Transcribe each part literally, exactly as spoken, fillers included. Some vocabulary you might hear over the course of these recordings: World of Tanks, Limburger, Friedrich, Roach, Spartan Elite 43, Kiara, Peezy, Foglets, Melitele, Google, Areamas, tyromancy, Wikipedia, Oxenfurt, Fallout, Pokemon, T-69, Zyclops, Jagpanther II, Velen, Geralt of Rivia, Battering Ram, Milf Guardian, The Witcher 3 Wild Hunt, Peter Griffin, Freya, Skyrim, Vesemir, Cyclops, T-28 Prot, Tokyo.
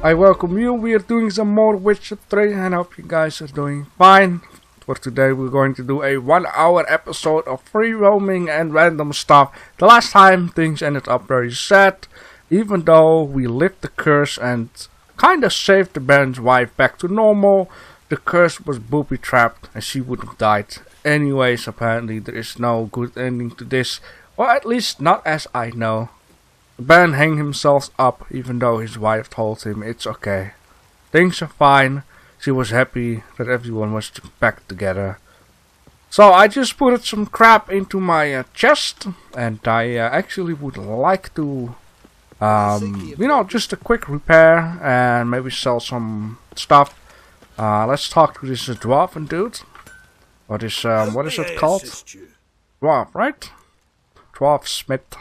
I welcome you. We are doing some more Witcher three and I hope you guys are doing fine. For today we're going to do a one hour episode of free roaming and random stuff. The last time things ended up very sad, even though we lifted the curse and kinda saved the band's wife back to normal. The curse was booby trapped and she would have died. Anyways, apparently there is no good ending to this, or at least not as I know. Ben hanged himself up even though his wife told him it's okay. Things are fine. She was happy that everyone was back together. So I just put some crap into my uh, chest, and I uh, actually would like to, um, you know, just a quick repair and maybe sell some stuff. Uh, let's talk to this uh, dwarven dude. What is, um, what is it called? Dwarf, right? Dwarf Smith.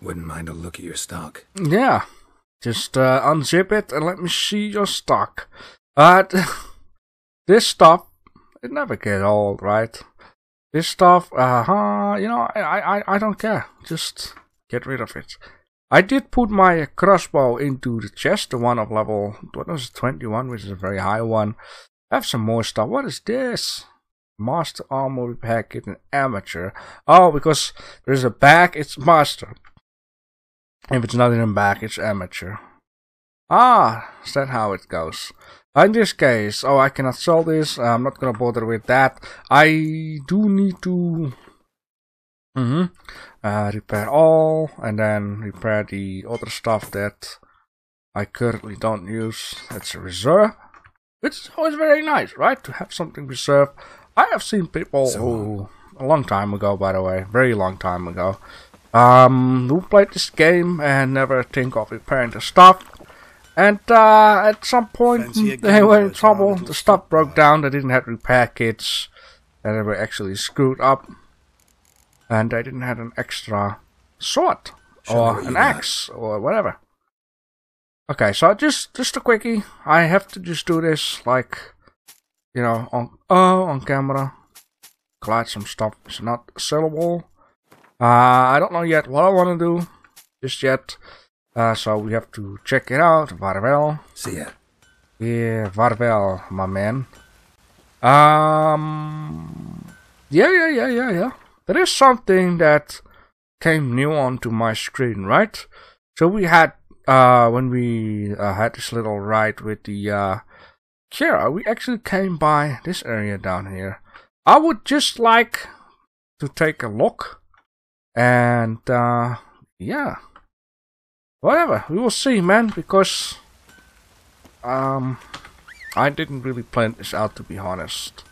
Wouldn't mind a look at your stock. Yeah. Just uh, unzip it and let me see your stock. Uh, this stuff, it never gets old, right? This stuff, uh-huh, you know, I, I, I don't care. Just get rid of it. I did put my crossbow into the chest, the one of level, what was it, twenty-one, which is a very high one. I have some more stuff. What is this? Master Armor Repair Kit and Amateur. Oh, because there's a back, it's Master. If it's not in the back, it's amateur. Ah, is that how it goes? In this case, oh, I cannot sell this. I'm not gonna bother with that. I do need to mm-hmm. uh, repair all, and then repair the other stuff that I currently don't use. That's a reserve. It's always very nice, right? To have something reserved. I have seen people so, who, a long time ago, by the way, very long time ago, Um, who played this game and never think of repairing the stuff, and uh, at some point they were in trouble. The stuff broke down, they didn't have repair kits, and they were actually screwed up, and they didn't have an extra sword or an axe or whatever. Okay, so just just a quickie. I have to just do this, like, you know, on oh on camera. Glad some stuff is not sellable. Uh, I don't know yet what I want to do, just yet, uh, so we have to check it out. Vaarwel. See ya. Yeah, vaarwel, my man. Um, yeah, yeah, yeah, yeah, yeah. There is something that came new onto my screen, right? So we had, uh, when we uh, had this little ride with the, uh, Kiara, we actually came by this area down here. I would just like to take a look. And, uh, yeah, whatever, we will see, man, because, um, I didn't really plan this out, to be honest.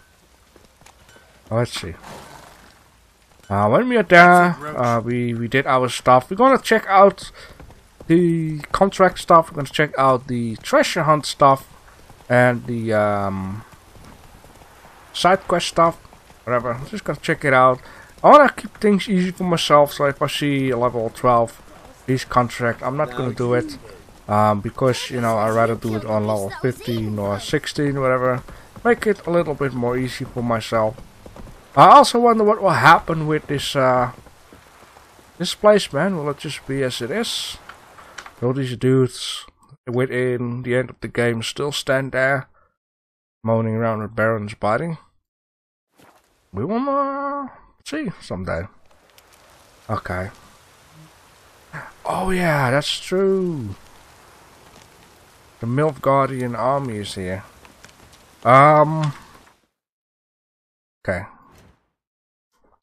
Let's see. Uh, when we are there, uh, we, we did our stuff. We're gonna check out the contract stuff, we're gonna check out the treasure hunt stuff, and the, um, side quest stuff, whatever. I'm just gonna check it out. I want to keep things easy for myself, so if I see level twelve, this contract, I'm not going to do it. Um, because, you know, I'd rather do it on level fifteen or sixteen, whatever. Make it a little bit more easy for myself. I also wonder what will happen with this, uh, this place, man. Will it just be as it is? Will these dudes within the end of the game still stand there, moaning around with barons biting? We will, uh... see someday. Okay. Oh yeah, that's true. The Milf Guardian army is here. Um. Okay.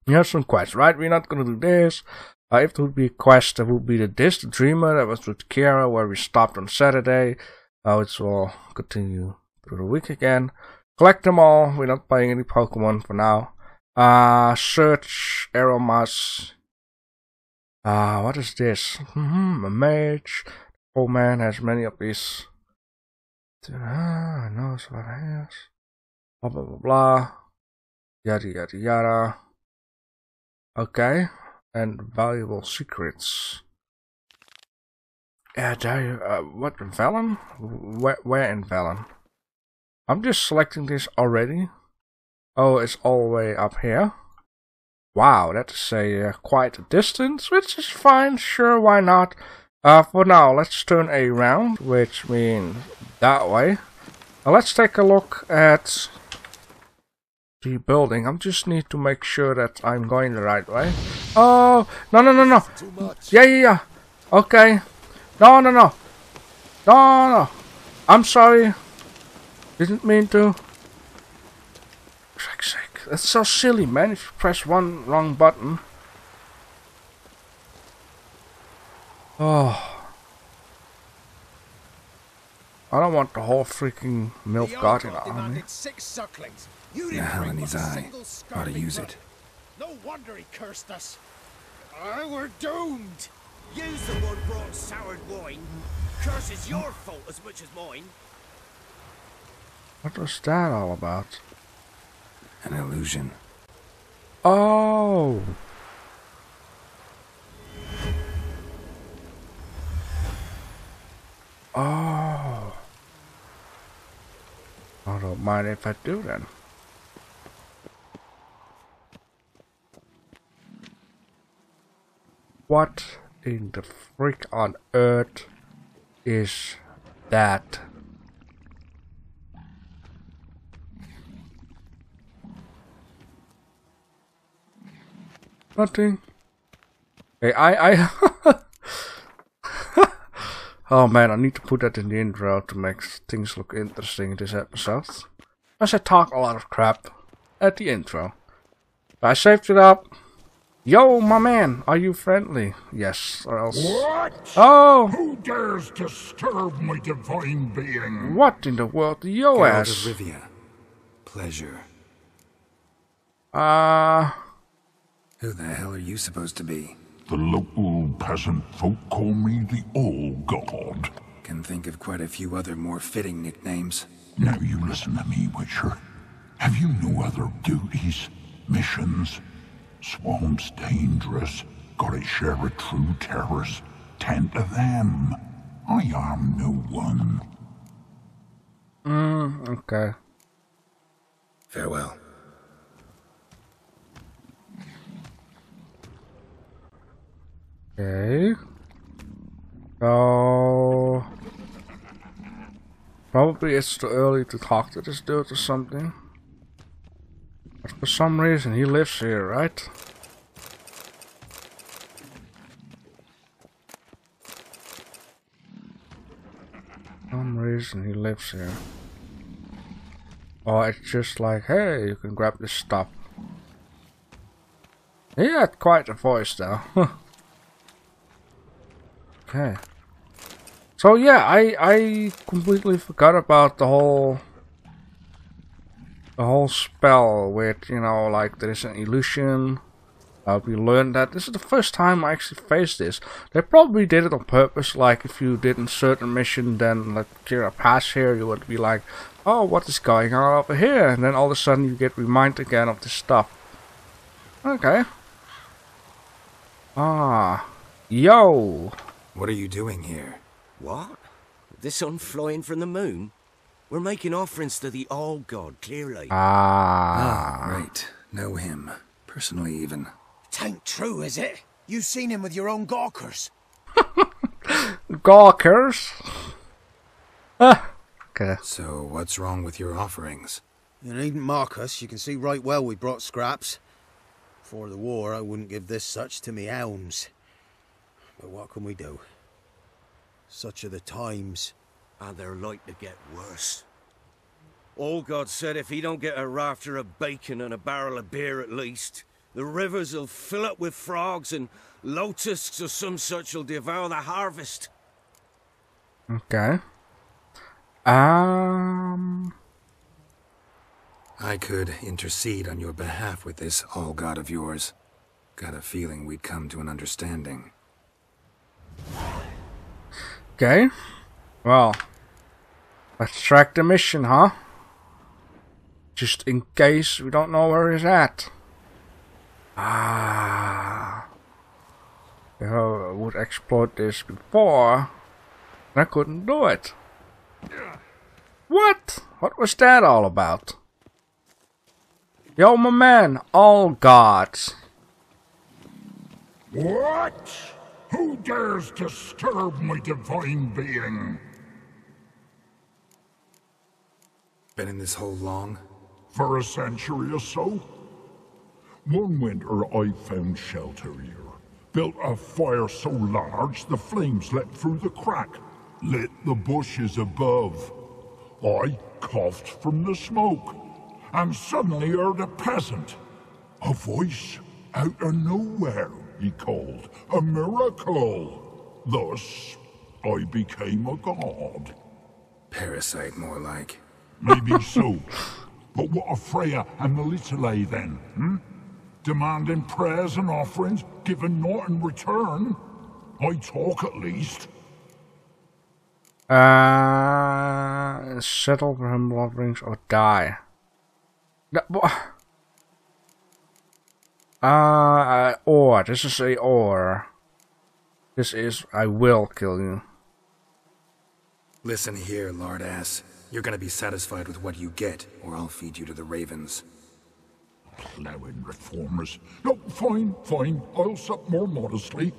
You have some quests, right? We're not gonna do this. Uh, if there would be a quest, there would be the this, the Dreamer. That was with Kiara, where we stopped on Saturday. Uh, it will continue through the week again. Collect them all. We're not buying any Pokemon for now. Uh, search Areamas. Uh, what is this? Mm-hmm, a mage. Oh man, has many of these. Ah, knows what it has. Blah blah blah blah. Yada yada yada. Okay, and valuable secrets. Yeah, there. Uh, what in Velen? Where, where in Velen? I'm just selecting this already. Oh, it's all the way up here. Wow, that's a uh, quite a distance, which is fine. Sure, why not? Uh, for now, let's turn around, which means that way. Now let's take a look at the building. I just need to make sure that I'm going the right way. Oh, no, no, no, no. Yeah, yeah, yeah. Okay. No, no, no. No, no. I'm sorry. Didn't mean to. Frick's sake. That's so silly, man. If you press one wrong button. Oh. I don't want the whole freaking Milf Guardian army. The hell in his eye. Ought to use it. No wonder he cursed us. Oh, we're doomed. You's the one brought soured wine. Curse is your fault as much as mine. What was that all about? An illusion. Oh. Oh. I don't mind if I do then. What in the freak on earth is that? Nothing. Hey, I, I. Oh man, I need to put that in the intro to make things look interesting this episode. As I talk a lot of crap at the intro. I saved it up. Yo, my man, are you friendly? Yes, or else... What? Oh! Who dares disturb my divine being? What in the world? Yo, Geralt ass! Of Rivia. Pleasure. Ah... Uh, Who the hell are you supposed to be? The local peasant folk call me the All-God. Can think of quite a few other more fitting nicknames. Now you listen to me, Witcher. Have you no other duties? Missions? Swamp's dangerous. Gotta share a true terrorist. Tend to them. I am no one. Mm, okay. Farewell. Okay. So... Probably it's too early to talk to this dude or something. But for some reason he lives here, right? For some reason he lives here. Or it's just like, hey, you can grab this stuff. He had quite a voice though. Okay. So yeah, I I completely forgot about the whole The whole spell with, you know, like there is an illusion. Uh, we learned that. This is the first time I actually faced this. They probably did it on purpose, like if you did a certain mission, then like Kiara pass here, you would be like, oh, what is going on over here? And then all of a sudden you get reminded again of this stuff. Okay. Ah. Yo! What are you doing here? What? This on flying from the moon? We're making offerings to the All-God, clearly. Ah, ah, right. Know him. Personally, even. Tain't true, is it? You seen him with your own gawkers. Gawkers? Ah, okay. So, what's wrong with your offerings? You needn't mock us. You can see right well we brought scraps. Before the war, I wouldn't give this such to me hounds. But what can we do? Such are the times. And they're like to get worse. All God said if he don't get a rafter of bacon and a barrel of beer at least, the rivers will fill up with frogs and lotuses or some such will devour the harvest. Okay. Um... I could intercede on your behalf with this All God of yours. Got a feeling we'd come to an understanding. Okay. Well... Let's track the mission, huh? Just in case we don't know where he's at. Ah. If I would exploit this before, I couldn't do it. What? What was that all about? Yo, my man, All Gods. What? Who dares disturb my divine being? Been in this hole long? For a century or so. One winter I found shelter here. Built a fire so large the flames leapt through the crack, lit the bushes above. I coughed from the smoke, and suddenly heard a peasant. A voice out of nowhere, he called. A miracle! Thus, I became a god. Parasite, more like. Maybe so. But what of Freya and Melitele then, hmm? Demanding prayers and offerings, given naught in return. I talk at least. Uh, settle for him offerings or die. Uh, or, this is a or. This is, I will kill you. Listen here, lardass. You're gonna be satisfied with what you get, or I'll feed you to the ravens. Plowing reformers. No, fine, fine. I'll sup more modestly.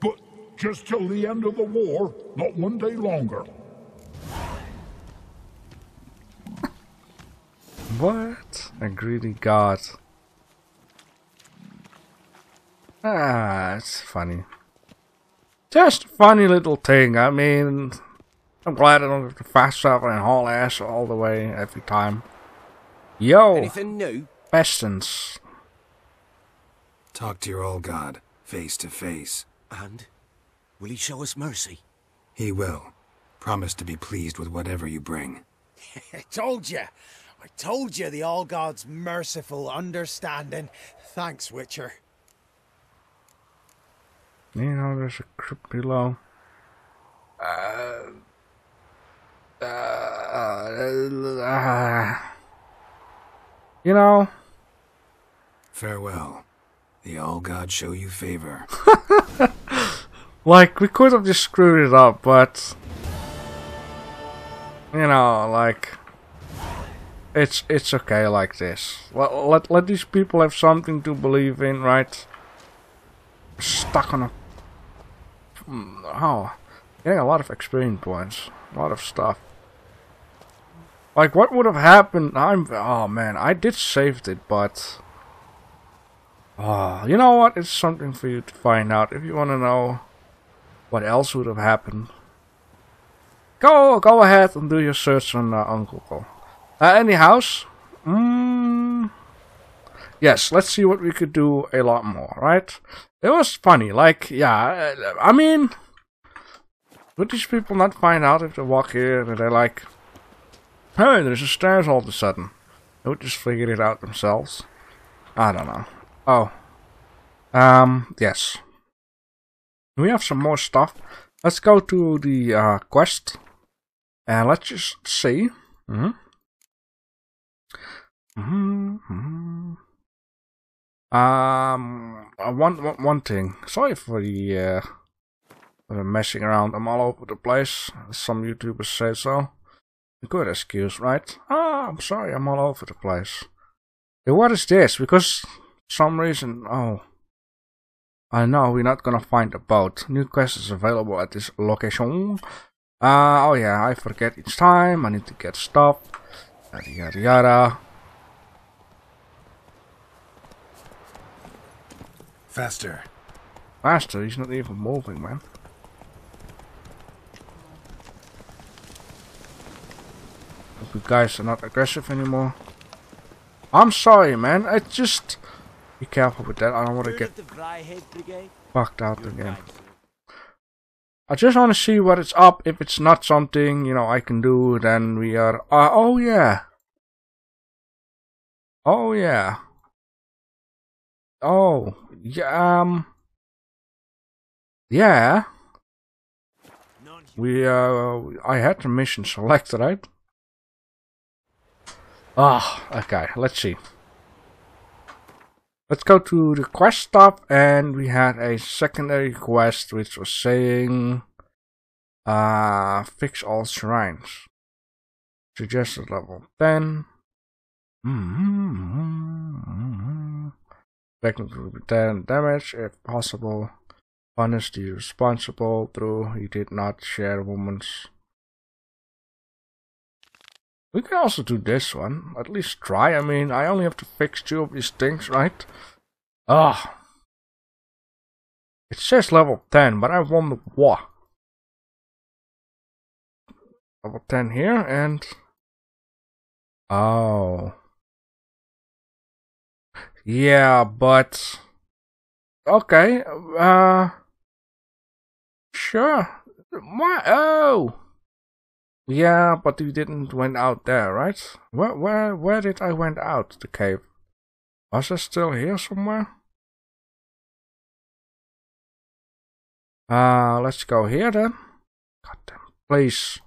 But just till the end of the war, not one day longer. What? A greedy god. Ah, it's funny. Just a funny little thing. I mean, I'm glad I don't have to fast travel and haul ass all the way every time. Yo! Anything new? Bestance. Talk to your old god, face to face. And? Will he show us mercy? He will. Promise to be pleased with whatever you bring. I told you! I told you the old god's merciful understanding. Thanks, Witcher. You know, there's a crypt below. Uh... Uh... uh, uh you know... Farewell. The all gods show you favor. Like, we could have just screwed it up, but... You know, like... It's it's okay like this. Let, let, let these people have something to believe in, right? Stuck on a... Oh. Getting a lot of experience points. A lot of stuff. Like, what would have happened? I'm... Oh, man. I did save it, but... Oh, you know what? It's something for you to find out. If you want to know what else would have happened, go go ahead and do your search on, uh, on Google. Uh, any house? Mm. Yes, let's see what we could do a lot more, right? It was funny. Like, yeah, I mean... Would these people not find out if they walk here and they're like... Hey, there's a stairs all of a sudden. They would just figure it out themselves. I don't know. Oh. Um, yes. We have some more stuff. Let's go to the uh, quest. And let's just see. Mm-hmm. Mm-hmm. Mm-hmm. Um, one, one, one thing. Sorry for the, uh, for the messing around. I'm all over the place. Some YouTubers say so. Good excuse, right? Ah, I'm sorry, I'm all over the place. Hey, what is this? Because some reason... Oh. I know, we're not gonna find a boat. New quest is available at this location. Uh, oh yeah, I forget each time. I need to get stuff. Yada yada yada. Faster. Faster? He's not even moving, man. You guys are not aggressive anymore. I'm sorry, man. I just... Be careful with that. I don't want to get fucked out again. I just want to see what it's up. If it's not something, you know, I can do, then we are... Uh, oh, yeah. Oh, yeah. Oh. Yeah, um... Yeah. We, uh... I had the mission selected, right? Ah, oh, okay, let's see. Let's go to the quest stop, and we had a secondary quest which was saying uh, fix all shrines. Suggested level ten. Mm-hmm. Technically ten damage if possible. honestly responsible, though he did not share woman's. We can also do this one, at least try. I mean, I only have to fix two of these things, right? Ah, it says level ten, but I won the war. Level ten here, and oh, yeah, but okay, uh, sure. Why? Oh. Yeah, but we didn't went out there, right? Where, where, where did I went out? The cave. Was I still here somewhere? Uh, let's go here then. Goddamn, please,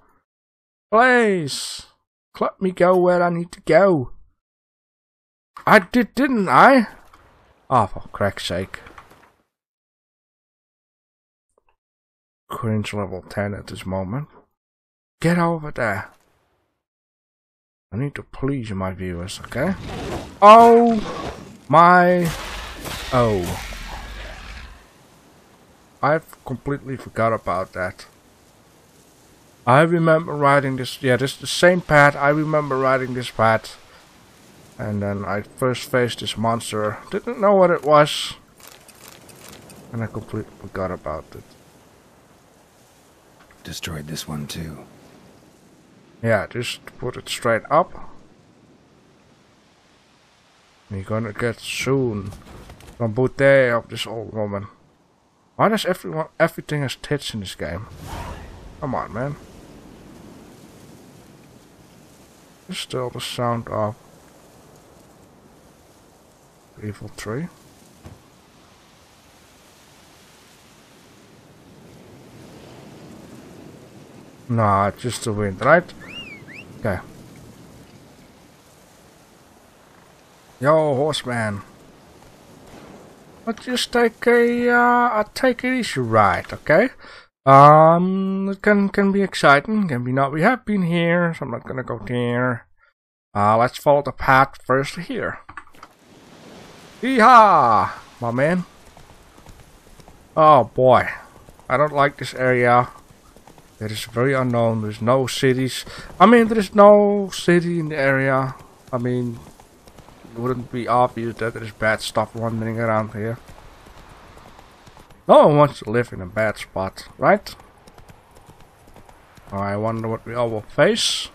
please, let me go where I need to go. I did, didn't I? Ah, oh, for crack's sake. Cringe level ten at this moment. Get over there. I need to please my viewers, okay? Oh my. Oh. I've completely forgot about that. I remember riding this. Yeah, this is the same path. I remember riding this path. And then I first faced this monster. Didn't know what it was. And I completely forgot about it. Destroyed this one too. Yeah, just put it straight up. You're gonna get soon from booty of this old woman. Why does everyone everything has tits in this game? Come on, man. Just still the sound of Evil Tree. Nah, just the wind, right? Okay. Yo, horseman. Let's just take a, uh, take it easy ride, okay? Um, it can, can be exciting, can be not. We have been here, so I'm not gonna go there. Uh, let's follow the path first here. Yeehaw, my man. Oh boy, I don't like this area. It is very unknown. There's no cities. I mean, there is no city in the area. I mean, it wouldn't be obvious that there's bad stuff wandering around here. No one wants to live in a bad spot, right? I wonder what we all will face.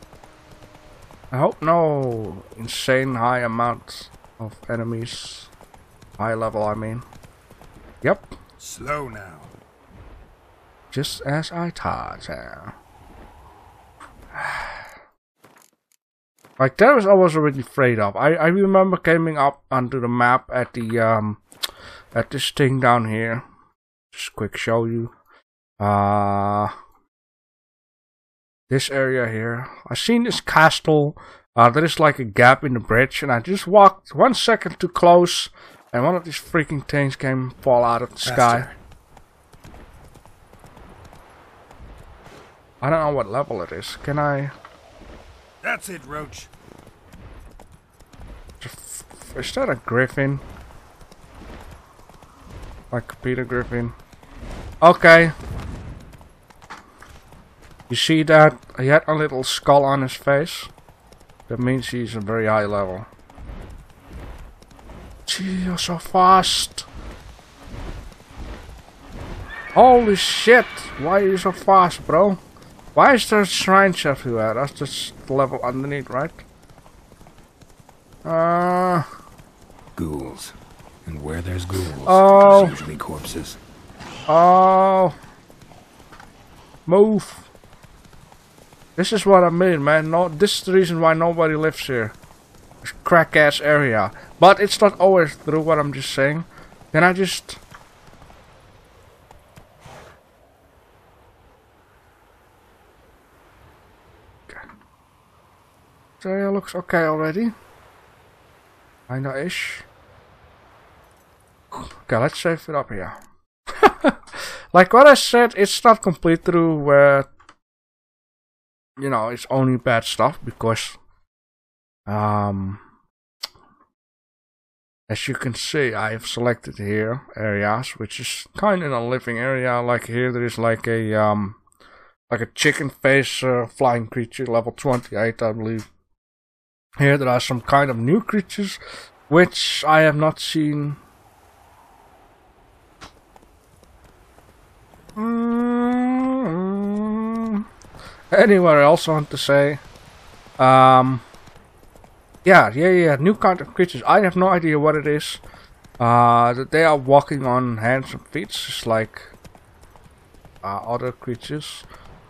I hope no insane high amount of enemies. High level, I mean. Yep. Slow now. Just as I taught her. Like, that was I was already afraid of. I, I remember coming up onto the map at the um at this thing down here. Just quick show you. Uh this area here. I seen this castle. Uh there is like a gap in the bridge, and I just walked one second too close, and one of these freaking things came fall out of the Faster. sky. I don't know what level it is. Can I? That's it, Roach. Is that a griffin? Like Peter Griffin. Okay. You see that? He had a little skull on his face. That means he's a very high level. Gee, you're so fast. Holy shit. Why are you so fast, bro? Why is there shrines everywhere? That's just the level underneath, right? Uh ghouls. And where there's ghouls, oh. There's usually corpses. Oh, move. This is what I mean, man. No, this is the reason why nobody lives here. It's crack ass area. But it's not always true what I'm just saying. Can I just It looks okay already. I know ish. Okay, let's save it up here. Like what I said, it's not complete through where, you know, it's only bad stuff because um As you can see, I have selected here areas, which is kind of a living area. Like here, there is like a um, like a chicken face uh, flying creature, level twenty-eight, I believe. Here there are some kind of new creatures, which I have not seen. Mm-hmm. Anywhere else I want to say. Um. Yeah, yeah, yeah, new kind of creatures. I have no idea what it is. Uh, they are walking on hands and feet, just like uh, other creatures.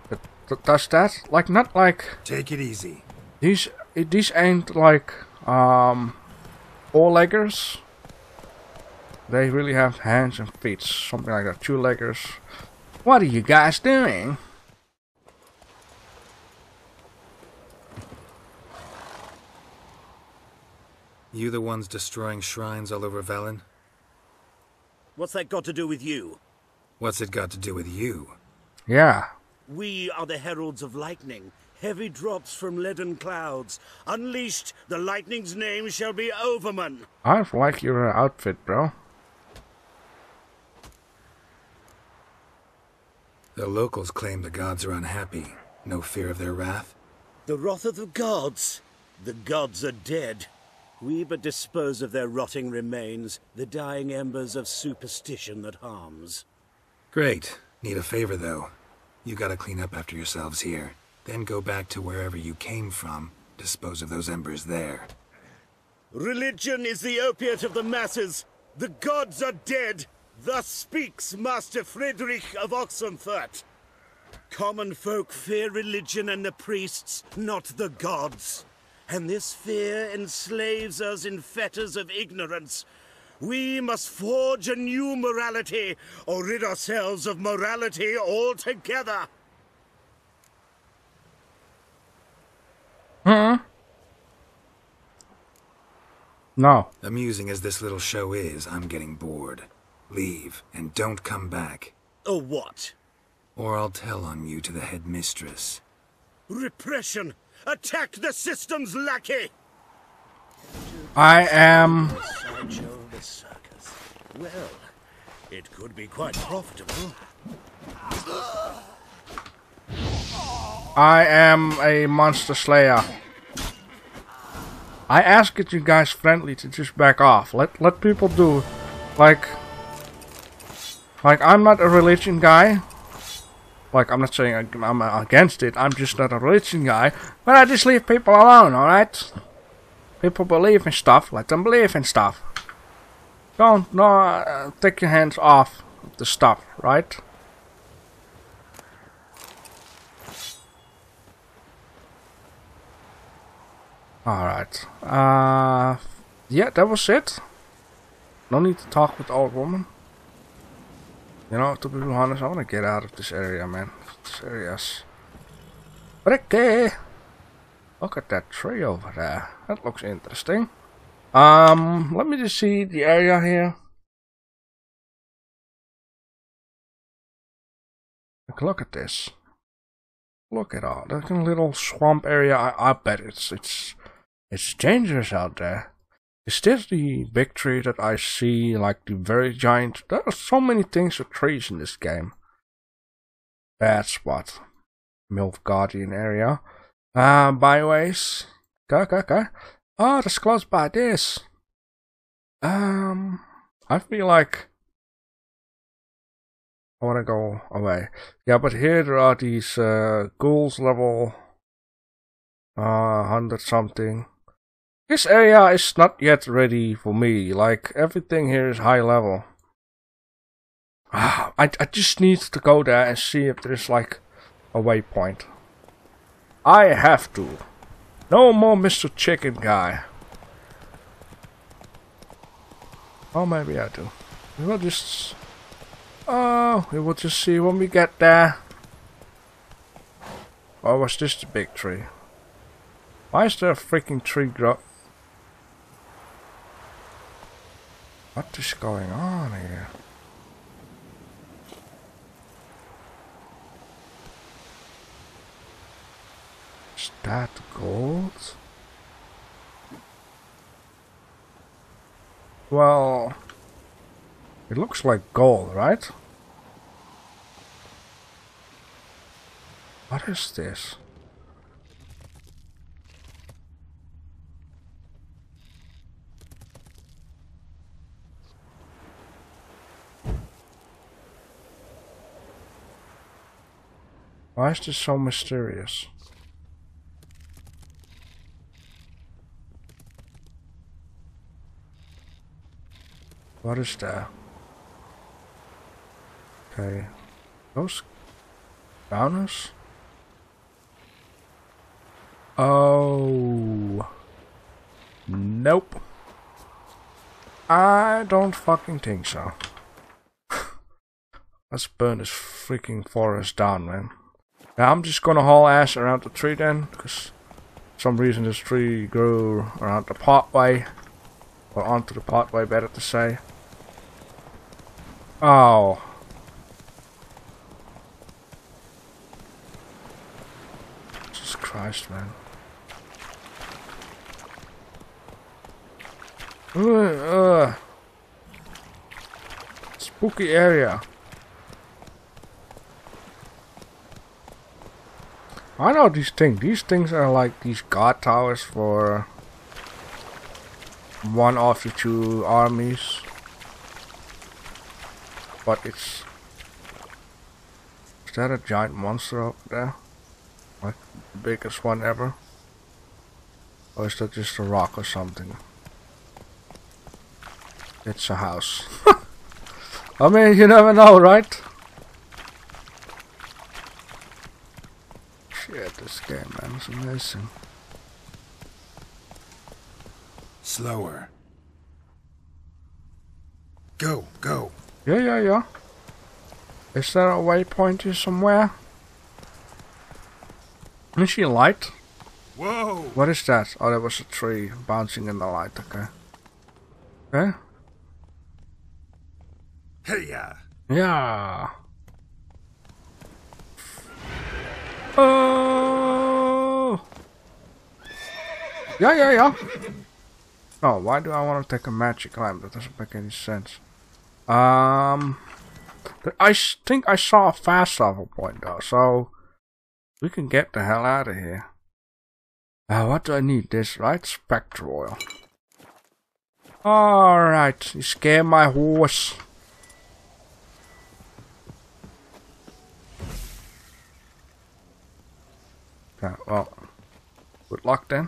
That, that does that? Like, not like... Take it easy. These these ain't like um, four-leggers. They really have hands and feet, something like that. Two-leggers. What are you guys doing? You the ones destroying shrines all over Velen? What's that got to do with you? What's it got to do with you? Yeah. We are the heralds of lightning. Heavy drops from leaden clouds. Unleashed, the lightning's name shall be Overman. I like your outfit, bro. The locals claim the gods are unhappy. No fear of their wrath? The wrath of the gods? The gods are dead. We but dispose of their rotting remains, the dying embers of superstition that harms. Great. Need a favor, though. You gotta clean up after yourselves here. Then go back to wherever you came from, dispose of those embers there. Religion is the opiate of the masses. The gods are dead. Thus speaks Master Friedrich of Oxenfurt. Common folk fear religion and the priests, not the gods. And this fear enslaves us in fetters of ignorance. We must forge a new morality, or rid ourselves of morality altogether. Mm-hmm. No. Amusing as this little show is, I'm getting bored. Leave, and don't come back. Or what? Or I'll tell on you to the headmistress. Repression! Attack the system's lackey! I am... Well, it could be quite profitable. I am a monster slayer. I ask it, you guys friendly, to just back off. Let let people do. Like... Like, I'm not a religion guy. Like, I'm not saying I'm against it, I'm just not a religion guy, but I just leave people alone, alright? People believe in stuff, let them believe in stuff. Don't, no, uh, take your hands off the stuff, right? Alright, uh, yeah, that was it. No need to talk with the old woman. You know, to be honest, I want to get out of this area, man. This area's pretty. Look at that tree over there. That looks interesting. Um, let me just see the area here. Look, look at this. Look at all that little swamp area. I, I bet it's it's it's dangerous out there. Is this the big tree that I see, like the very giant? There are so many things with trees in this game. Bad spot. Milf Guardian area. Uh, byways. Okay, okay, okay. Oh, that's close by this. Um, I feel like I want to go away. Yeah, but here there are these uh, ghouls level uh, one hundred something. This area is not yet ready for me. Like, everything here is high level. Ah, I, I just need to go there and see if there's like a waypoint. I have to. No more Mister Chicken Guy. Oh, maybe I do. We will just... Oh, we will just see when we get there. Or was this the big tree? Why is there a freaking tree growth? What is going on here? Is that gold? Well, it looks like gold, right? What is this? Why is this so mysterious? What is that? Okay. Those downers? Oh. Nope. I don't fucking think so. Let's burn this freaking forest down, man. Now I'm just gonna haul ass around the tree then, because for some reason this tree grew around the pathway. Or onto the pathway, better to say. Oh. Jesus Christ, man. Uh, uh. Spooky area. I know these things. These things are like these guard towers for one of the two armies. But it's... Is that a giant monster up there? Like the biggest one ever? Or is that just a rock or something? It's a house. I mean, you never know, right? This game, man, is amazing. Slower. Go, go. Yeah, yeah, yeah. Is there a waypoint here somewhere? Is she a light? Whoa! What is that? Oh, there was a tree bouncing in the light. Okay. Okay. Hey, yeah. Yeah. Oh. Yeah, yeah, yeah. Oh, why do I want to take a magic lamp? That doesn't make any sense. Um, but I think I saw a fast travel point though, so we can get the hell out of here. Uh, what do I need? This, right? Spectre oil. All right, you scared my horse. Okay, well, good luck then.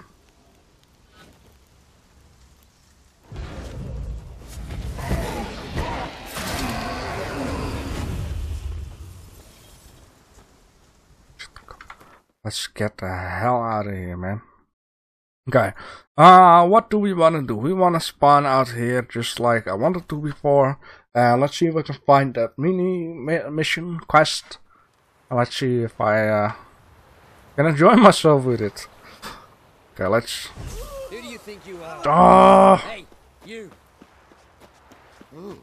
Let's get the hell out of here, man. Okay. Uh, what do we want to do? We want to spawn out here just like I wanted to before. Uh, let's see if we can find that mini mission quest. Let's see if I uh, can enjoy myself with it. Okay, let's... Who do you think you are? Oh! Hey, you! Ooh.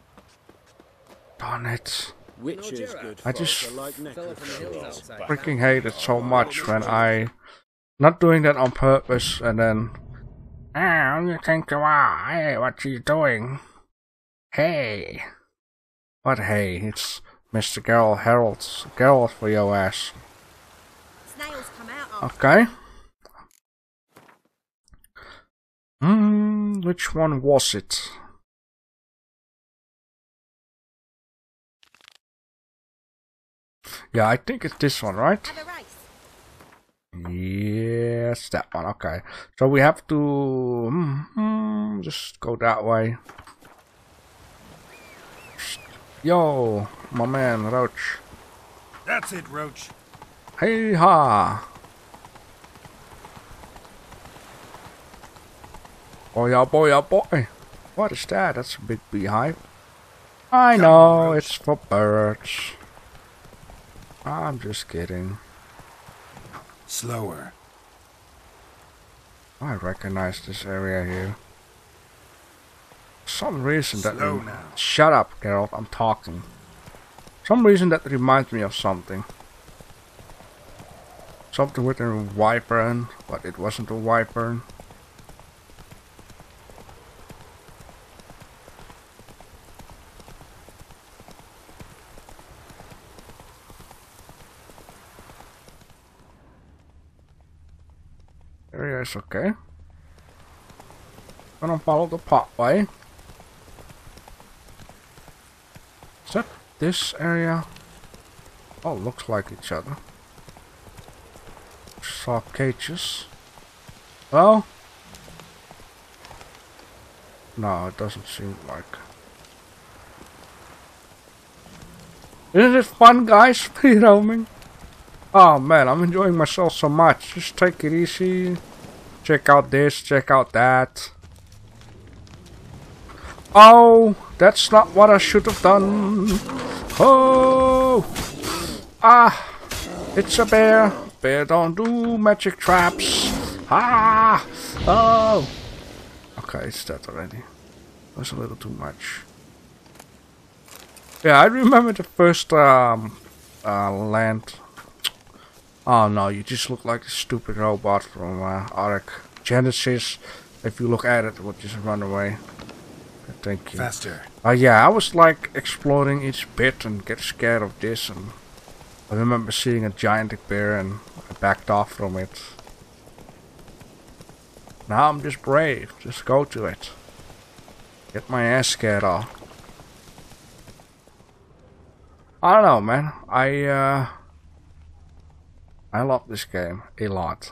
Darn it. Which is good I just like freaking hate it so much when I not doing that on purpose and then ah, you think you are? Hey, what are you doing? Hey, what? Hey, it's Mister Geralt, Geralt, Geralt for your ass. Snails come out. Okay. Hmm, which one was it? Yeah, I think it's this one, right? Yes, that one. Okay, so we have to mm-hmm, just go that way. Yo, my man, Roach. That's it, Roach. Hey ha! Boy, oh boy, oh boy! What is that? That's a big beehive. I know, it's for birds. I'm just kidding. Slower. I recognize this area here. For some reason that... Slow now. Shut up, Geralt, I'm talking. Some reason that reminds me of something. Something with a wyvern, but it wasn't a wyvern. Yes, okay. Gonna follow the pathway. Is that this area? Oh, looks like each other. Saw cages. Well, no, it doesn't seem like. Isn't it fun, guys? Free roaming. Oh man, I'm enjoying myself so much. Just take it easy. Check out this. Check out that. Oh, that's not what I should have done. Oh, ah, it's a bear. Bear don't do magic traps. Ah, oh. Okay, it's dead already. That's a little too much. Yeah, I remember the first um, uh, land. Oh no, you just look like a stupid robot from uh, Arc Genesis. If you look at it, it would just run away. Thank you. Faster. Uh, yeah, I was like exploring each bit and get scared of this, and I remember seeing a giant bear and I backed off from it. Now I'm just brave. Just go to it. Get my ass scared off. I don't know, man. I uh, I love this game a lot.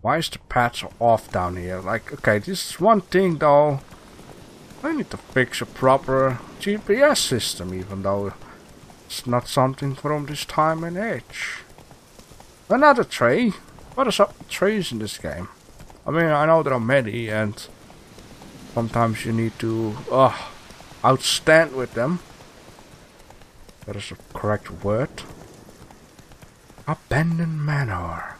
Why is the pads off down here? Like, okay, this is one thing though. I need to fix a proper G P S system, even though it's not something from this time and age. Another tree? What is up with trees in this game? I mean, I know there are many, and sometimes you need to uh, outstand with them. That is the correct word. Abandoned manor.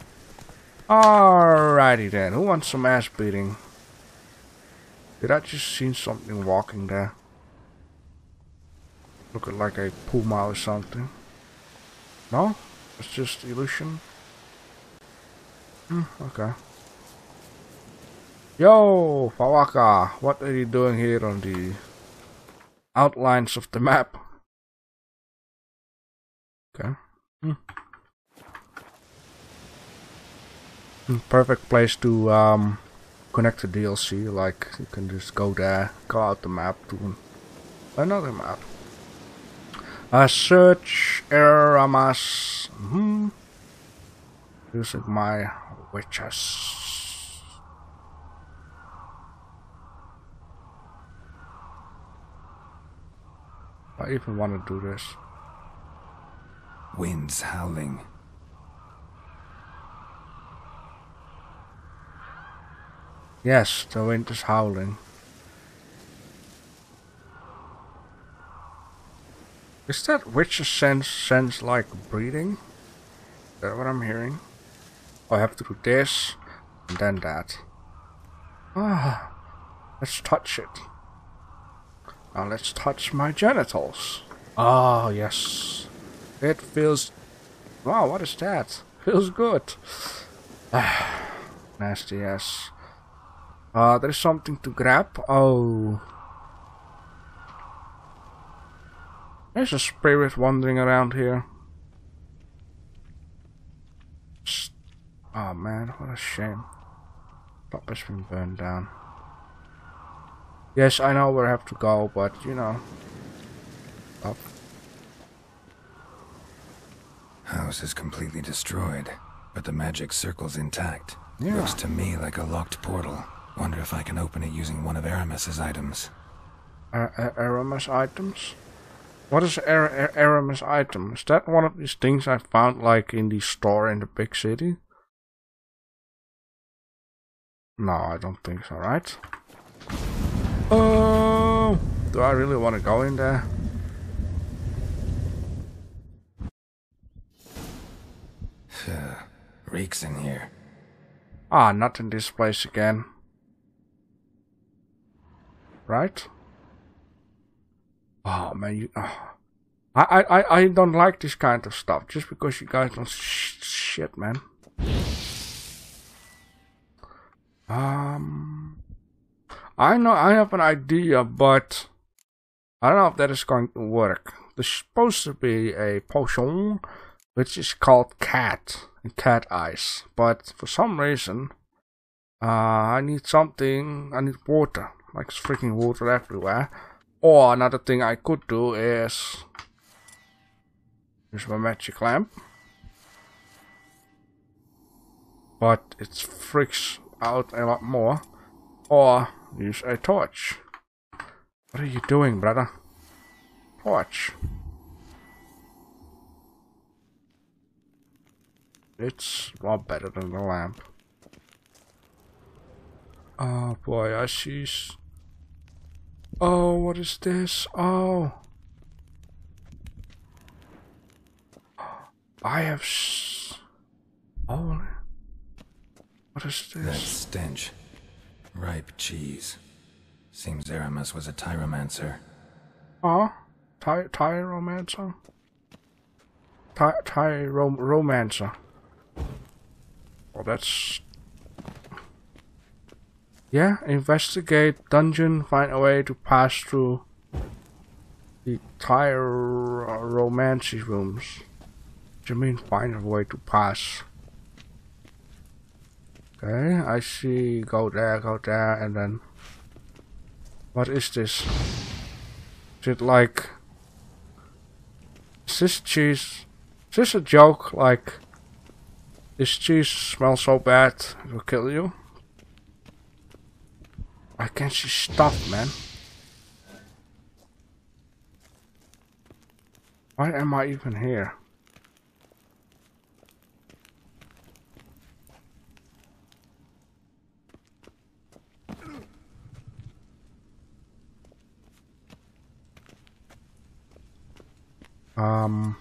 Alrighty then, who wants some ass beating? Did I just see something walking there? Looking like a puma or something. No? It's just illusion? Hmm, okay. Yo, Pawaka, what are you doing here on the outlines of the map? Okay. Hmm. Perfect place to um, connect the D L C, like you can just go there, go out the map to another map. Uh, search Areamas. Mm-hmm. Using my witches. I even want to do this. Winds howling. Yes, the wind is howling. Is that witch's sense sense like breathing? Is that what I'm hearing? I have to do this and then that. Ah, let's touch it. Now let's touch my genitals. Oh yes. It feels... Wow, what is that? Feels good. Ah, nasty ass. Uh, there's something to grab. Oh. There's a spirit wandering around here. Oh man, what a shame. Top has been burned down. Yes, I know where I have to go, but you know. Up. House is completely destroyed, but the magic circle's intact. Yeah. Looks to me like a locked portal. Wonder if I can open it using one of Aramas's items. Uh, uh, Aramas items? What is Ar Aramas item? Is that one of these things I found like in the store in the big city? No, I don't think so, right? Oh! Do I really want to go in there? Reeks in here. Ah, not in this place again. Right? Oh man, you, oh. I, I, I don't like this kind of stuff just because you guys don't sh shit, man. Um, I know I have an idea, but I don't know if that is going to work. There's supposed to be a potion which is called Cat and Cat Eyes. But for some reason, uh, I need something. I need water. Like freaking water everywhere. Or another thing I could do is use my magic lamp. But it freaks out a lot more. Or use a torch. What are you doing, brother? Torch. It's a lot better than the lamp. Oh boy, I see. Oh, what is this? Oh. I have. S oh. What is this? That stench. Ripe cheese. Seems Areamas was a tyromancer. Oh? Ty tyromancer? Ty tyromancer. Well, that's. Yeah, investigate dungeon, find a way to pass through the tyromancy rooms. What do you mean, find a way to pass? Okay, I see, go there, go there, and then. What is this? Is it like. Is this cheese. Is this a joke? Like. This cheese smells so bad, it will kill you. I can't see stuff, man. Why am I even here? Um...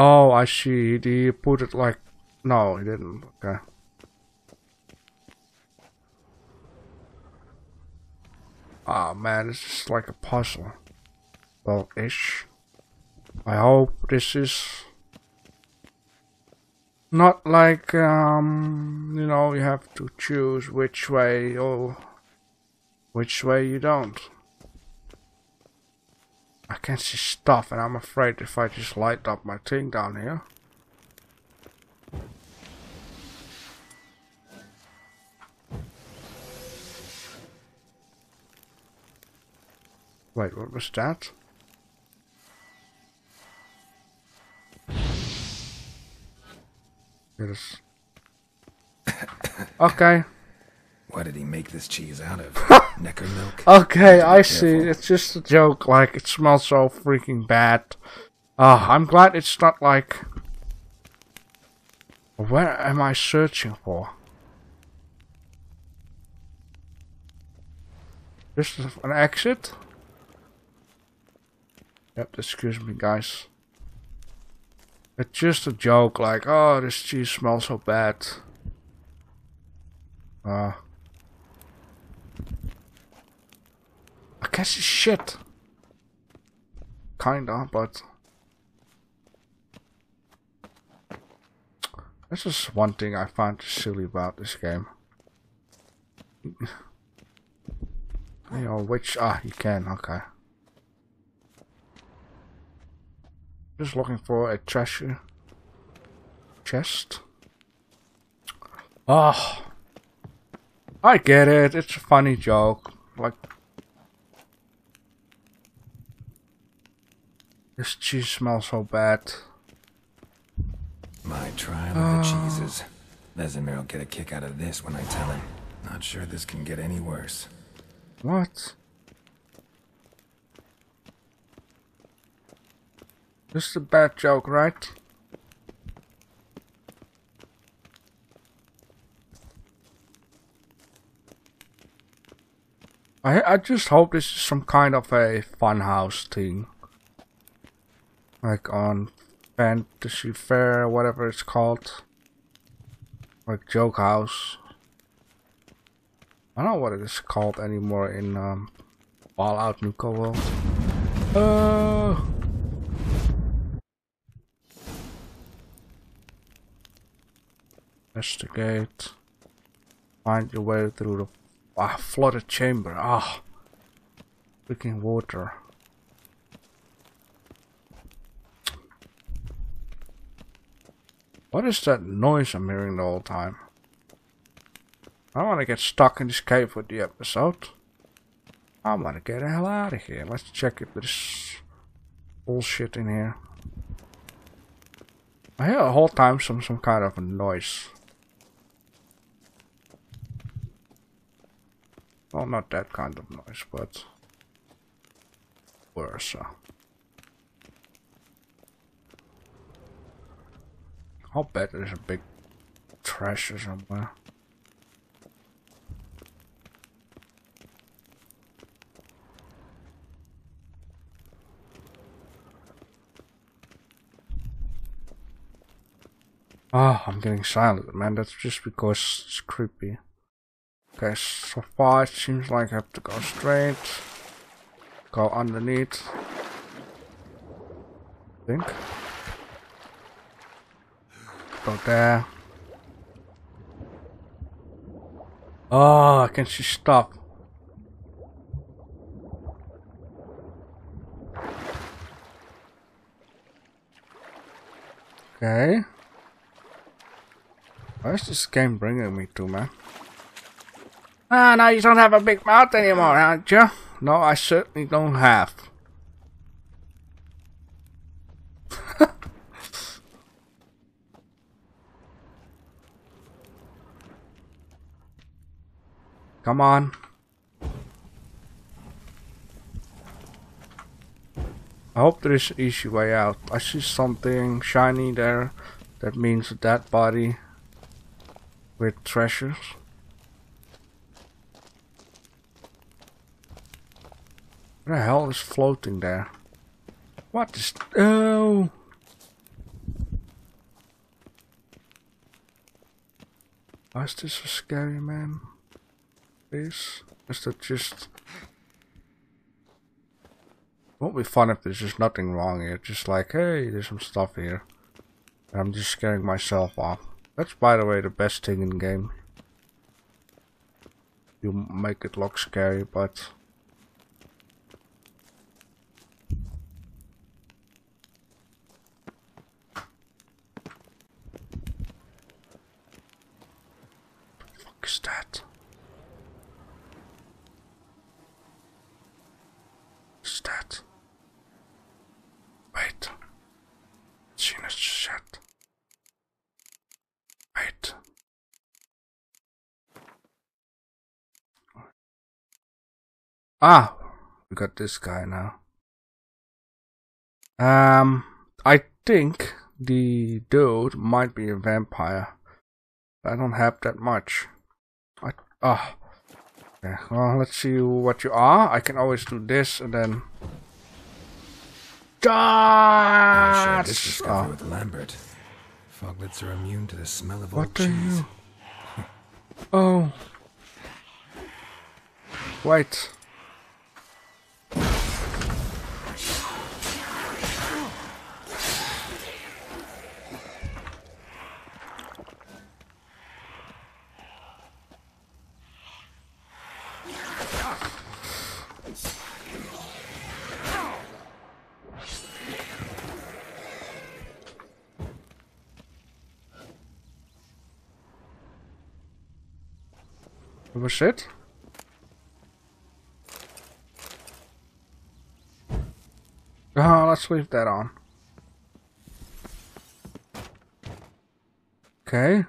Oh, I see. He put it like... No, he didn't. Okay. Ah, oh, man, this is like a puzzle. Well-ish. I hope this is... Not like, um... you know, you have to choose which way or... Which way you don't. I can't see stuff, and I'm afraid if I just light up my thing down here. Wait, what was that? Yes. Okay. Why did he make this cheese out of? Necker milk? Okay, I see. It's just a joke. Like, it smells so freaking bad. Ah, uh, I'm glad it's not like... Where am I searching for? This is an exit? Yep, excuse me, guys. It's just a joke. Like, oh, this cheese smells so bad. Ah. Uh, I can't see shit. Kinda, but this is one thing I find silly about this game. You know which? Ah, you can. Okay. Just looking for a treasure chest. Ah, oh, I get it. It's a funny joke. Like. This cheese smells so bad. My trial of the oh. cheeses. Vesemir will get a kick out of this when I tell him. Not sure this can get any worse. What? This is a bad joke, right? I I just hope this is some kind of a funhouse thing. Like on Fantasy Fair, whatever it's called. Like Joke House. I don't know what it is called anymore in um, Fallout Nuka World. Uh, investigate. Find your way through the ah, flooded chamber. Ah, freaking water. What is that noise I'm hearing the whole time? I want to get stuck in this cave with the episode. I want to get the hell out of here. Let's check if there's bullshit in here. I hear the whole time some some kind of a noise. Well, not that kind of noise, but worse. I'll bet there's a big treasure somewhere. Ah, oh, I'm getting silent, man. That's just because it's creepy. Okay, so far it seems like I have to go straight. Go underneath. I think. Go there. Oh, I can see stuff. Okay. Where's this game bringing me to, man? Ah, now you don't have a big mouth anymore, aren't you? No, I certainly don't have. Come on. I hope there is an easy way out. I see something shiny there. That means that body with treasures. What the hell is floating there? What is... Oh! Why is this so scary, man? Please? Is that just... It won't be fun if there's just nothing wrong here. Just like, hey, there's some stuff here. And I'm just scaring myself off. That's, by the way, the best thing in the game. You make it look scary, but... What the fuck is that? What is that? Wait. Seen a shit. Wait. Ah, we got this guy now. Um, I think the dude might be a vampire. I don't have that much. I ah. Oh. Okay, well, let's see what you are. I can always do this and then. God! This discovery oh. with Lambert. Foglets are immune to the smell of what old cheese. You... Oh. Wait. Was it? Oh, let's leave that on. Okay.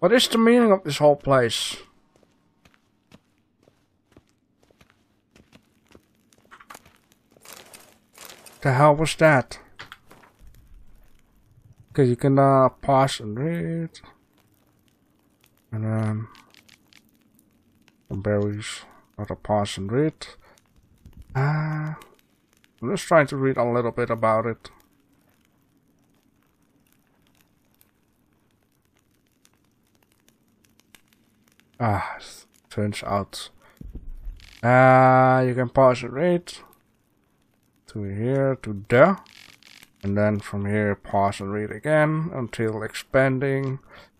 What is the meaning of this whole place? The hell was that? Okay, you can uh, pause and read. And then... Um, berries, not a pass and read. Uh, I'm just trying to read a little bit about it. Ah, turns out. Uh, you can pass and read. To here, to there. And then from here, pass and read again until expanding.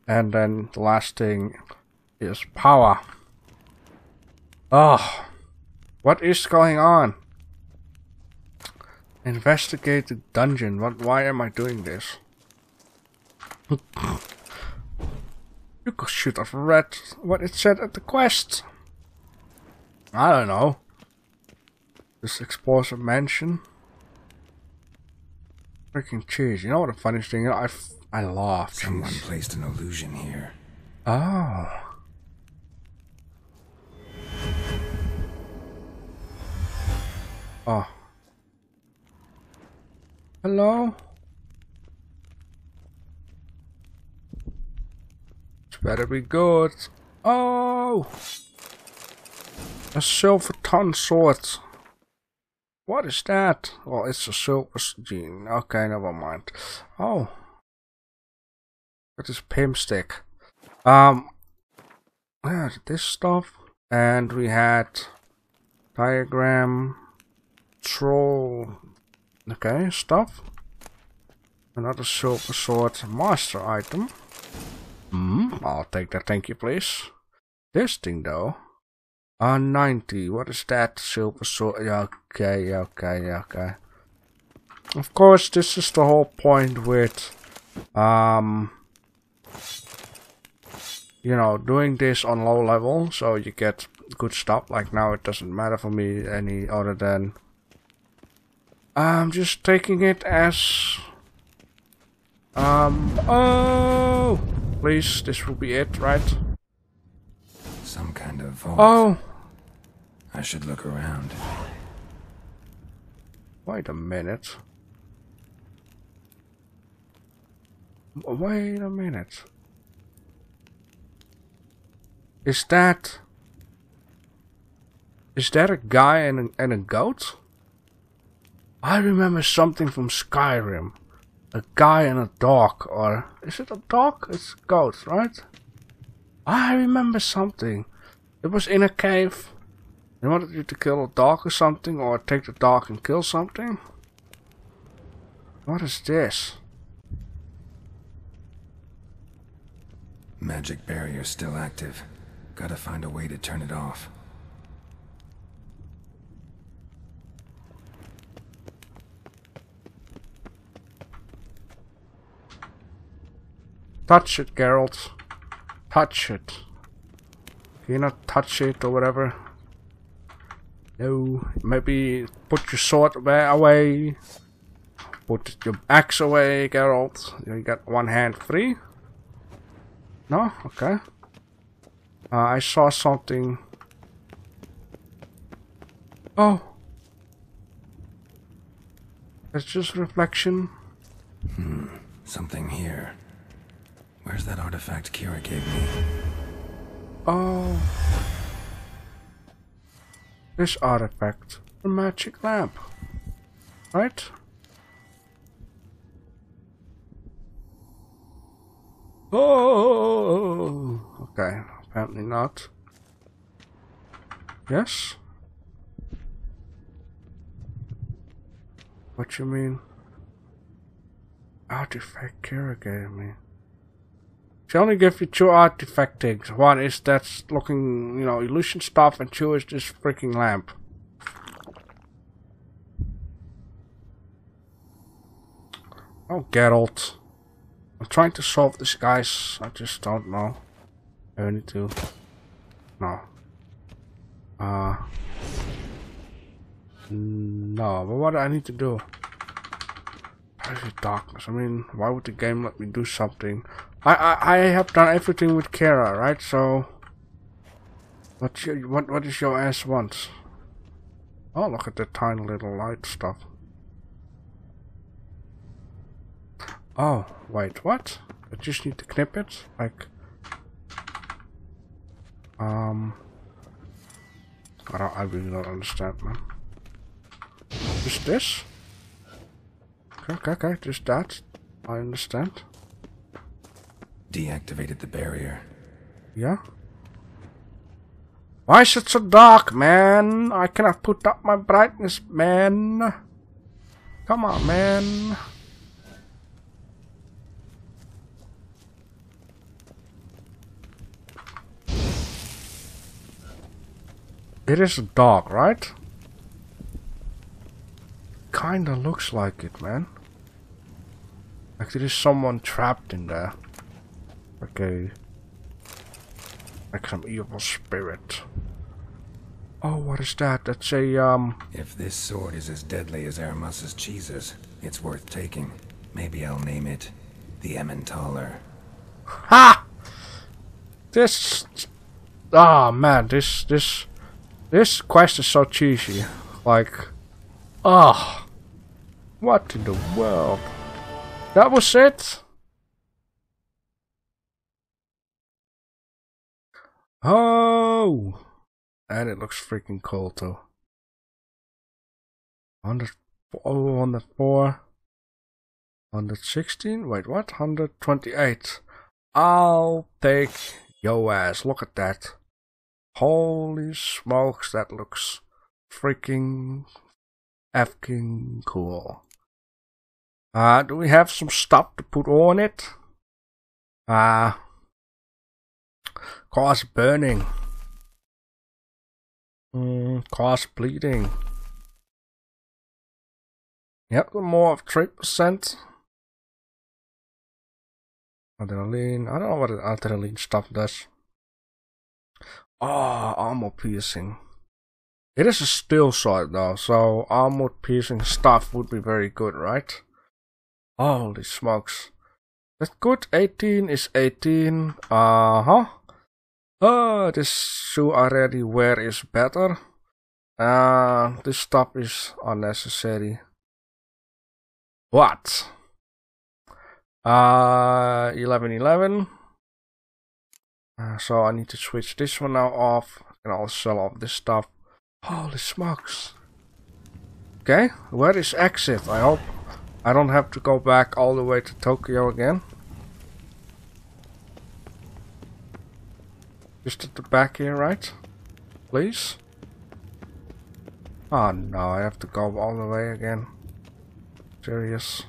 And then the last thing is power. Oh, what is going on? Investigate the dungeon. What? Why am I doing this? You should have read what it said at the quest. I don't know. Just explores a mansion. Freaking cheese. You know what the funniest thing? I, I laughed. Someone placed an illusion here. Oh. Oh. Hello? It's better be good. Oh! A silver ton sword. What is that? Well, it's a silver gene. Okay, never mind. Oh. That is pimp stick. Um. Yeah, this stuff. And we had diagram. Troll. Okay, stuff. Another silver sword master item. Hmm, I'll take that, thank you, please. This thing though. Uh, ninety, what is that? Silver sword. Okay, okay, okay. Of course, this is the whole point with, um, you know, doing this on low level, so you get good stuff. Like now, it doesn't matter for me any other than I'm just taking it as um oh please, this will be it, right? Some kind of vault. Oh, I should look around. Wait a minute. Wait a minute. Is that is that a guy and a, and a goat? I remember something from Skyrim. A guy and a dog, or... Is it a dog? It's a goat, right? I remember something. It was in a cave. They wanted you to kill a dog or something, or take the dog and kill something. What is this? Magic barrier still active. Gotta find a way to turn it off. Touch it, Geralt. Touch it. Can you not touch it or whatever? No. Maybe put your sword away. Put your axe away, Geralt. You got one hand free. No? Okay. Uh, I saw something. Oh. It's just reflection. Hmm. Something here. Where's that artifact Kiara gave me? Oh. This artifact. The magic lamp. Right? Oh. Okay. Apparently not. Yes? What you mean? Artifact Kiara gave me. She only gives you two artifact things. One is that looking, you know, illusion stuff, and two is this freaking lamp. Oh, Geralt. I'm trying to solve this, guys. I just don't know. I need to. No. Uh. No, but what do I need to do? Darkness. I mean, why would the game let me do something? I I, I have done everything with Kiara, right? So, what you, what what is your ass wants? Oh, look at the tiny little light stuff. Oh, wait, what? I just need to knip it, like. Um, I don't. I really don't understand, man. Is this? Okay, okay, just that. I understand. Deactivated the barrier. Yeah? Why is it so dark, man? I cannot put up my brightness, man. Come on, man. It is dark, right? Kinda looks like it, man. Like there is someone trapped in there. Okay. Like some evil spirit. Oh, what is that? That's a, um... If this sword is as deadly as Aramas's cheeses, it's worth taking. Maybe I'll name it the Emmentaler. Ha! This... Ah, oh, man, this, this... This quest is so cheesy. Like... Ah! Oh, what in the world? That was it? Oh! And it looks freaking cool too. one hundred four, one hundred sixteen, wait what? one hundred twenty-eight. I'll take yo ass, look at that. Holy smokes, that looks freaking, effing cool. Uh, do we have some stuff to put on it? Uh, cause burning. Mm, cause bleeding. Yep, more of three percent. Adrenaline. I don't know what the adrenaline stuff does. Ah, oh, armor piercing. It is a steel sword though, so armor piercing stuff would be very good, right? Holy smokes. That's good. eighteen is eighteen. Uh huh. Oh, this shoe I already wear is better. Uh, this stuff is unnecessary. What? Uh, eleven eleven. Uh, so I need to switch this one now off. And I'll sell off this stuff. Holy smokes. Okay, where is exit? I hope I don't have to go back all the way to Tokyo again. Just at the back here, right? Please? Oh no, I have to go all the way again. Serious.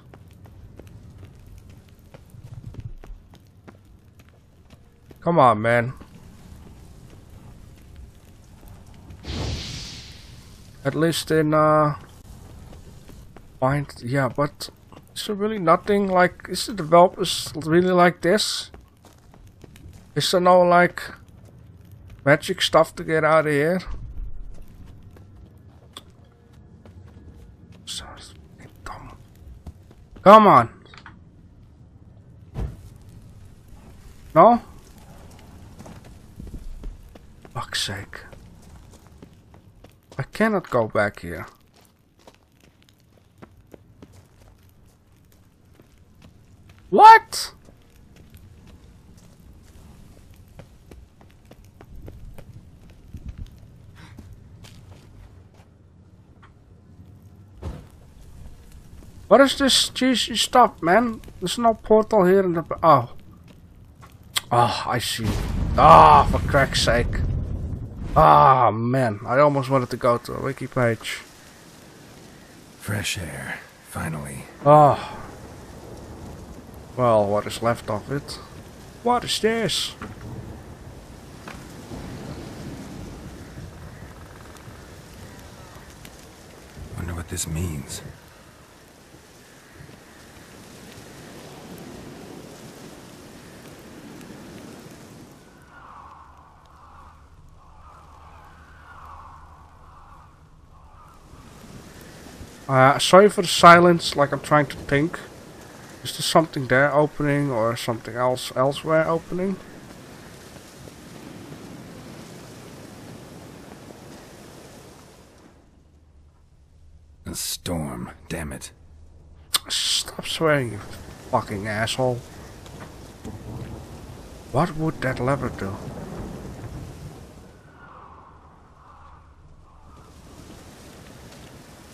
Come on, man. At least in, uh... Find... Yeah, but... Is there really nothing like... Is the developers really like this? Is there no, like... magic stuff to get out of here. Come on. No? Fuck's sake. I cannot go back here. What? What is this cheesy stuff, man? There's no portal here in the... Oh. Oh, I see. Ah, oh, for crack's sake. Ah, oh, man. I almost wanted to go to a wiki page. Fresh air, finally. Oh. Well, what is left of it? What is this? Wonder what this means. Uh, sorry for the silence, like I'm trying to think. Is there something there opening or something else elsewhere opening? A storm, damn it. Stop swearing, you fucking asshole. What would that lever do?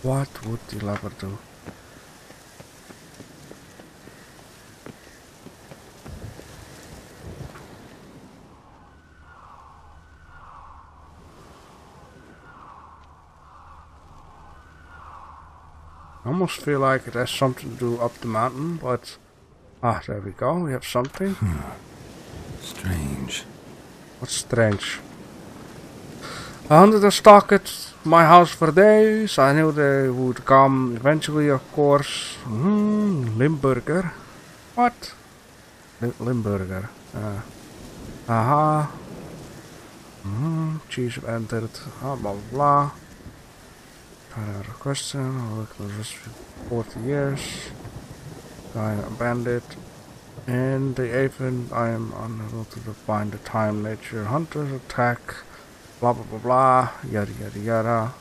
What would the lever do? I almost feel like it has something to do up the mountain, but... Ah, there we go, we have something. Hmm. Strange. What's strange? I hunted and stalked at my house for days. I knew they would come eventually, of course. Mm, Limburger. What? Limburger. Uh, aha. Mm-hmm. Cheese entered. Ah, blah blah blah. Another question. I'll look at this for forty years. I am a bandit. In the Aven, I am unable to define the time, nature, hunters, attack, blah blah blah blah, yada yada yada.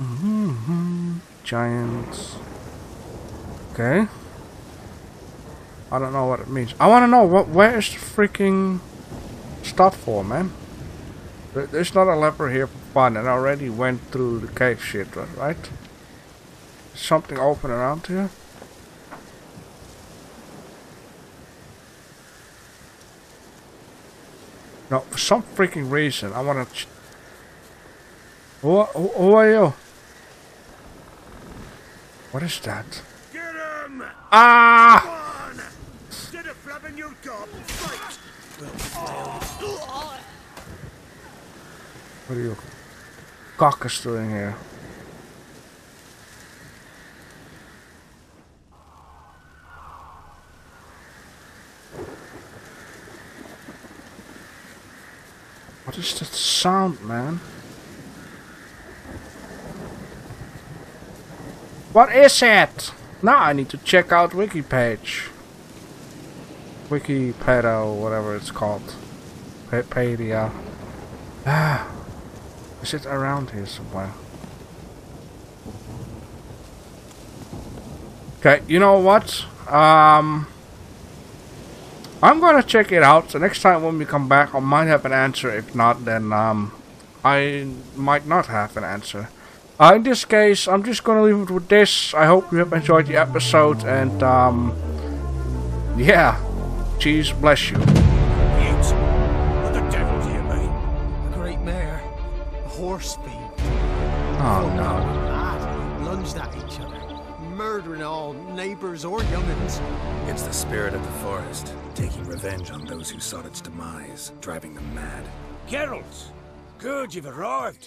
Mm-hmm, mm-hmm. Giants. Okay. I don't know what it means. I want to know what. Where is the freaking stuff for, man? There's not a leper here for fun, and I already went through the cave shit, right? Something open around here. No, for some freaking reason, I want to. Who, who, who are you? What is that? Get him! Ah! One. Instead of rubbing your gob, fight. Oh. What are you cockers doing here? What is that sound, man? What is it? Now I need to check out wiki page. Wikipedia, whatever it's called. Wikipedia. Ah, is it around here somewhere? Okay, you know what? Um. I'm gonna check it out. The next time when we come back, I might have an answer. If not, then um, I might not have an answer. Uh, in this case, I'm just gonna leave it with this. I hope you have enjoyed the episode, and um, yeah, jeez, bless you. Mute. What the devil do you mean? A great mare, a horse fiend. Oh no! Mad, lunged at each other, murdering all neighbors or youngins. It's the spirit of the forest, taking revenge on those who sought its demise, driving them mad. Geralt! Good, you've arrived!